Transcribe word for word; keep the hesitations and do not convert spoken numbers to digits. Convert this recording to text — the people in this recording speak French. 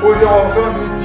posez en fin de